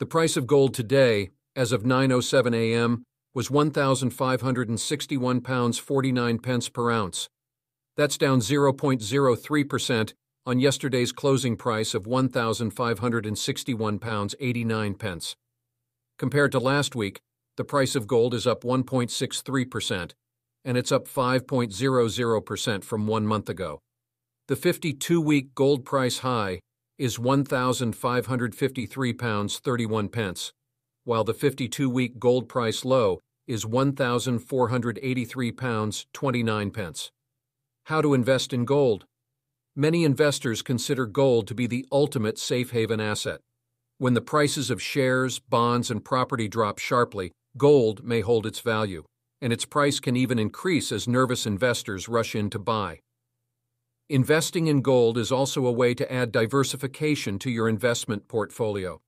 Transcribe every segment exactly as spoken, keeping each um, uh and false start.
The price of gold today, as of nine oh seven a m, was one thousand five hundred sixty-one pounds forty-nine pence per ounce. That's down zero point zero three percent on yesterday's closing price of one thousand five hundred sixty-one pounds eighty-nine pence. Compared to last week, the price of gold is up one point six three percent, and it's up five point zero zero percent from one month ago. The fifty-two week gold price high is one thousand five hundred fifty-three pounds thirty-one pence, while the fifty-two week gold price low is one thousand four hundred eighty-three pounds twenty-nine pence. How to invest in gold? Many investors consider gold to be the ultimate safe haven asset. When the prices of shares, bonds, and property drop sharply, gold may hold its value, and its price can even increase as nervous investors rush in to buy. Investing in gold is also a way to add diversification to your investment portfolio.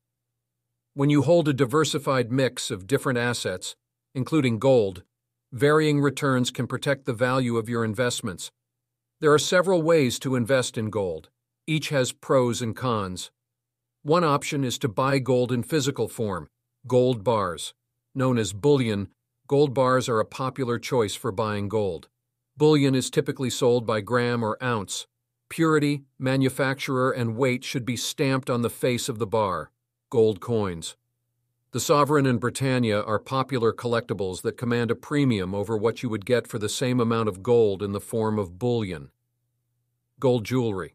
When you hold a diversified mix of different assets, including gold, varying returns can protect the value of your investments. There are several ways to invest in gold. Each has pros and cons. One option is to buy gold in physical form, gold bars. Known as bullion, gold bars are a popular choice for buying gold. Bullion is typically sold by gram or ounce. Purity, manufacturer, and weight should be stamped on the face of the bar. Gold coins. The sovereign and Britannia are popular collectibles that command a premium over what you would get for the same amount of gold in the form of bullion. Gold jewelry.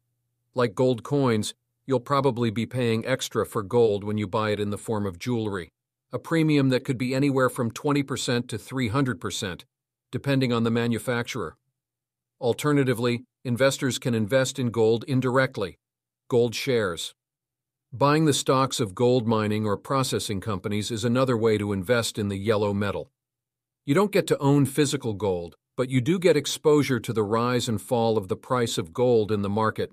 Like gold coins, you'll probably be paying extra for gold when you buy it in the form of jewelry, a premium that could be anywhere from twenty percent to three hundred percent, depending on the manufacturer. Alternatively, investors can invest in gold indirectly, gold shares. Buying the stocks of gold mining or processing companies is another way to invest in the yellow metal. You don't get to own physical gold, but you do get exposure to the rise and fall of the price of gold in the market.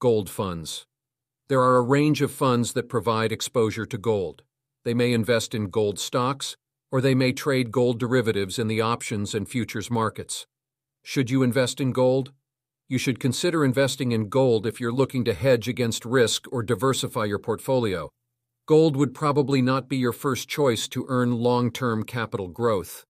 Gold funds. There are a range of funds that provide exposure to gold. They may invest in gold stocks, or they may trade gold derivatives in the options and futures markets. Should you invest in gold? You should consider investing in gold if you're looking to hedge against risk or diversify your portfolio. Gold would probably not be your first choice to earn long-term capital growth.